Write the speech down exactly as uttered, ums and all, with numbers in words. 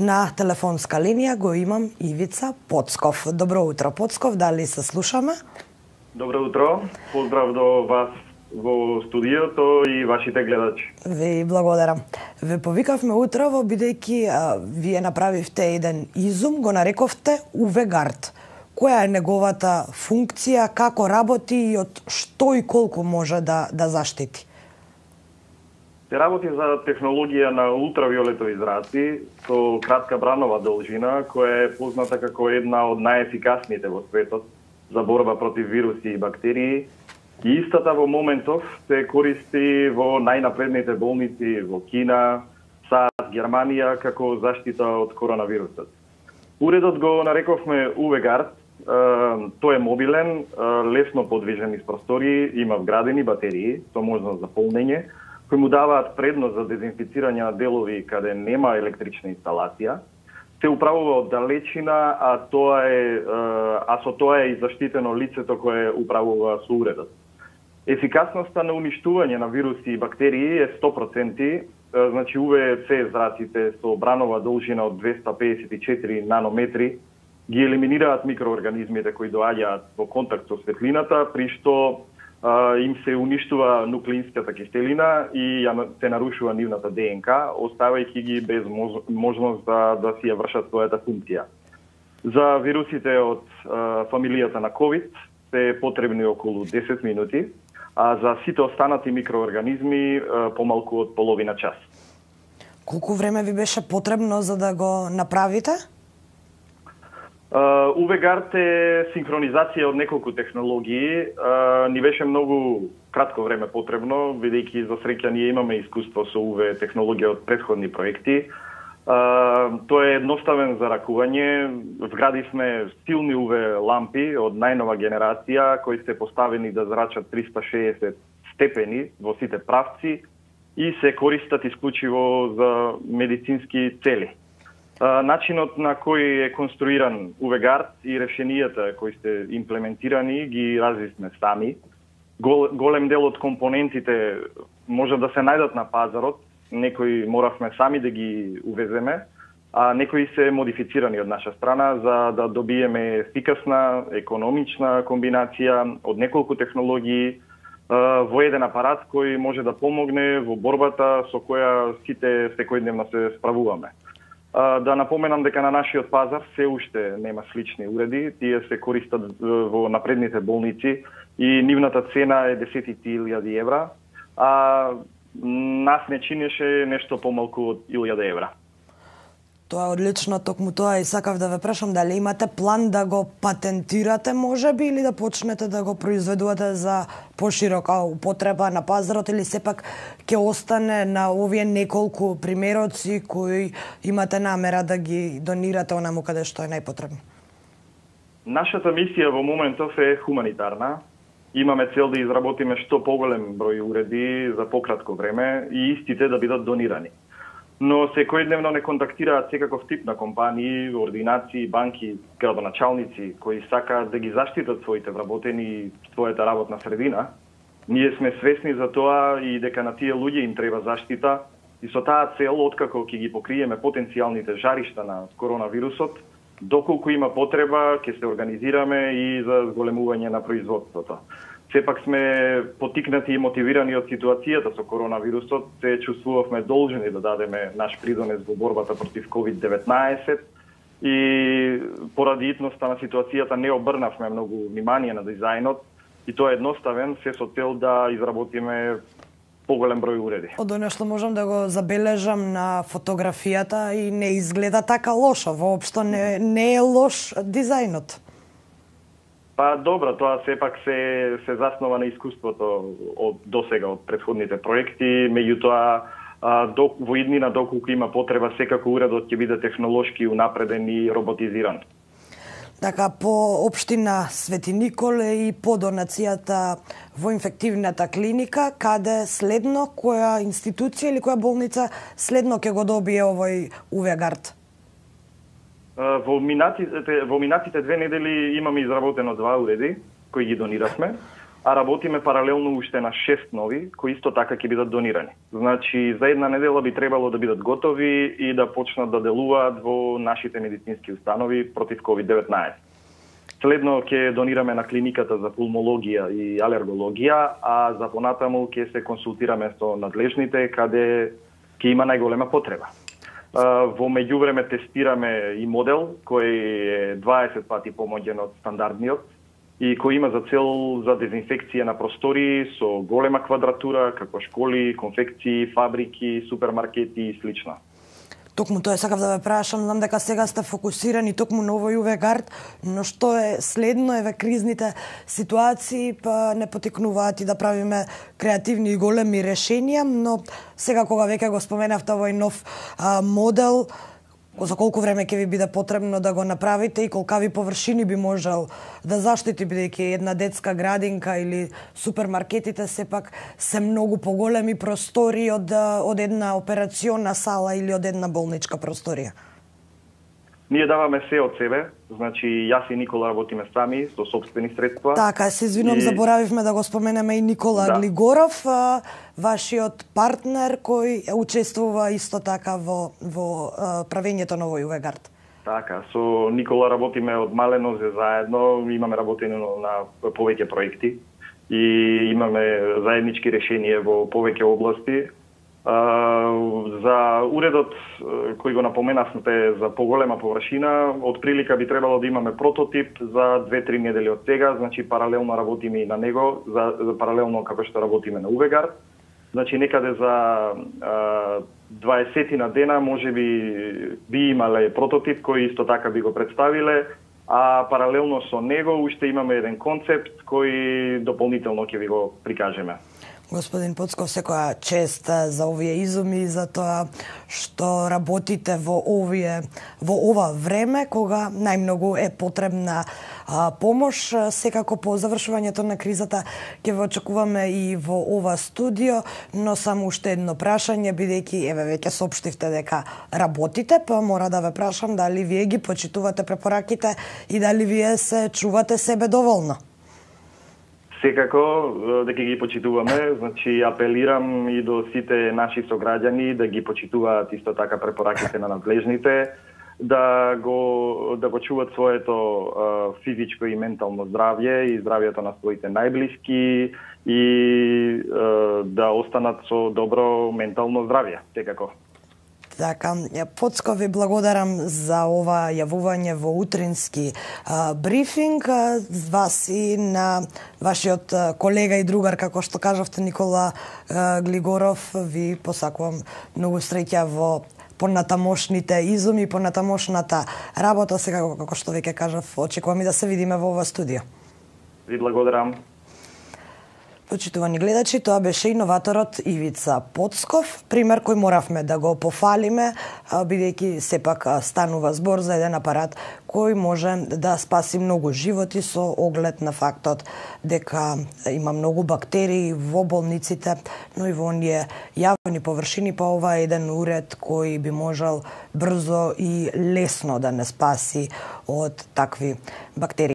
На телефонска линија го имам Ивица Подсков. Добро утро, Поцков, дали се слушаме? Добро утро, поздрав до вас во студиото и вашите гледачи. Ви благодарам. Ве повикавме утрово, бидејќи вие направивте еден изум, го нарековте УВГуard. Која е неговата функција, како работи и од што и колку може да, да заштити? Се работи за технологија на ултравиолетови израци со кратка бранова должина, која е позната како една од најефикасните во светот за борба против вируси и бактерии. И истата во моментов се користи во најнапредните болници во Кина, САД, Германија како заштита од коронавирусот. Уредот го нарековме UVGuard. Тој е мобилен, лесно подвижен из простории, има вградени батерии со можност за полнење, кои му даваат предност за дезинфицирање на делови каде нема електрична инсталација, се управува од далечина, а тоа е а со тоа е и заштитено лицето кое управува со уредот. Ефикасноста на уништување на вируси и бактерии е сто проценти, значи УВС израците со бранова должина од двеста педесет и четири нанометри ги елиминираат микроорганизмите кои доаѓаат во контакт со светлината, при што им се уништува нуклеинската киселина и се нарушува нивната ДНК, оставајќи ги без можност да, да си ја вршат својата функција. За вирусите од а, фамилијата на ковид се потребни околу десет минути, а за сите останати микроорганизми а, помалку од половина час. Колку време ви беше потребно за да го направите? UVGuard е синхронизација од неколку технологии. Uh, ни беше многу кратко време потребно, бидејќи за среќа ние имаме искуство со УВ технологија од претходни проекти. Uh, тоа е едноставен за ракување. Вградивме силни УВ лампи од најнова генерација кои се поставени да зрачат триста шеесет степени во сите правци и се користат исклучиво за медицински цели. Начинот на кој е конструиран UVGuard и решенијата кои се имплементирани ги разисме сами. Голем дел од компонентите може да се најдат на пазарот, некои моравме сами да ги увеземе, а некои се модифицирани од наша страна за да добиеме ефикасна, економична комбинација од неколку технологии во еден апарат кој може да помогне во борбата со која сите секојдневно се справуваме. Да напоменам дека на нашиот пазар се уште нема слични уреди, тие се користат во напредните болници и нивната цена е десет илјади евра, а нас не чинеше нешто помалку од илјада евра. Тоа е одлично, токму тоа и сакав да ве прашам дали имате план да го патентирате можеби или да почнете да го произведувате за поширока употреба на пазарот или сепак ќе остане на овие неколку примероци кои имате намера да ги донирате онаму каде што е најпотребно? Нашата мисија во моментов е хуманитарна. Имаме цел да изработиме што поголем број уреди за пократко време и истите да бидат донирани. Но секојдневно не контактираат секаков тип на компании, ординации, банки, градоначалници кои сакаат да ги заштитат своите вработени и својата работна средина. Ние сме свесни за тоа и дека на тие луѓе им треба заштита и со таа цел, откако ќе ги покриеме потенцијалните жаришта на коронавирусот, доколку има потреба, ќе се организираме и за зголемување на производството. Сепак сме потикнати и мотивирани од ситуацијата со коронавирусот, се чувствувавме должни да дадеме наш придонес во борбата против ковид деветнаесет и поради итноста на ситуацијата не обрнавме многу внимание на дизајнот и тоа е едноставен, се со цел да изработиме поголем број уреди. Од оно што можам да го забележам на фотографијата и не изгледа така лошо, воопшто не, не е лош дизајнот. Па добро, тоа сепак се се заснова на искуството од досега од претходните проекти, меѓутоа док во иднина доколку има потреба секако уредот ќе биде технолошки унапреден и роботизиран. Така по општина Свети Николе и по донацијата во инфективната клиника, каде следно која институција или која болница следно ќе го добие овој UVGuard? Во минатите, во минатите две недели имаме изработено два уреди кои ги дониравме. а работиме паралелно уште на шест нови, кои исто така ќе бидат донирани. Значи, за една недела би требало да бидат готови и да почнат да делуваат во нашите медицински установи против ковид деветнаесет. Следно ќе донираме на клиниката за пулмологија и алергологија, а за понатаму ќе се консултираме со надлежните, каде ќе има најголема потреба. Во меѓувреме тестираме и модел кој е дваесет пати помоѓен од стандардниот и кој има за цел за дезинфекција на простори со голема квадратура, како школи, конфекции, фабрики, супермаркети и слично. Токму тоа сакав да ве прашам, знам дека сега сте фокусирани токму на овој УВГуard, но што е следно еве кризните ситуации па не потекнуваат и да правиме креативни и големи решенија, но сега кога веќе го споменавте овој нов а, модел, за колку време ќе ви биде потребно да го направите и колкави површини би можел да заштити, бидејќи една детска градинка или супермаркетите сепак се многу поголеми простори од, од една операциона сала или од една болничка просторија? Ние даваме се од себе, значи јас и Никола работиме сами, со собствени средства. Така, се извинувам, и... заборавивме да го споменеме и Никола да. Глигоров, вашиот партнер кој учествува исто така во, во правењето на овој УВГуard. Така, со Никола работиме од малено се заедно, имаме работено на повеќе проекти и имаме заеднички решенија во повеќе области. Uh, за уредот кој го напоменавте за поголема површина, од прилика би требало да имаме прототип за две-три недели од сега, значи паралелно работиме и на него, за, за паралелно како што работиме на УВГуard. Значи некаде за uh, дваесет на дена може би би имале прототип кој исто така би го представиле, а паралелно со него уште имаме еден концепт кој дополнително ќе ви го прикажеме. Господин Поцков, секоја чест за овие изуми и за тоа што работите во овие во ова време кога најмногу е потребна а, помош. Секако по завршувањето на кризата ќе ве очекуваме и во ова студио, но само уште едно прашање, бидејќи еве веќе сопштивте дека работите, па мора да ве прашам дали вие ги почитувате препораките и дали вие се чувате себе доволно. Секако дека ги почитуваме, значи апелирам и до сите наши сограѓани да ги почитуваат исто така препораките на надлежните, да го да го чуваат своето физичко и ментално здравје и здравјето на своите најблиски и да останат со добро ментално здравје, секако. Така, Поцков, ви благодарам за ова јавување во утрински а, брифинг. А, вас и на вашиот колега и другар, како што кажавте, Никола а, Глигоров, ви посакувам многу среќа во понатамошните изуми, понатамошната работа. Сега, како што веќе кажав, очекувам и да се видиме во ова студио. Ви благодарам. Почитувани гледачи, тоа беше иноваторот Ивица Подсков, пример кој моравме да го пофалиме, бидејќи сепак станува збор за еден апарат кој може да спаси многу животи со оглед на фактот дека има многу бактерии во болниците, но и во оние јавни површини, па ова е еден уред кој би можел брзо и лесно да не спаси од такви бактерии.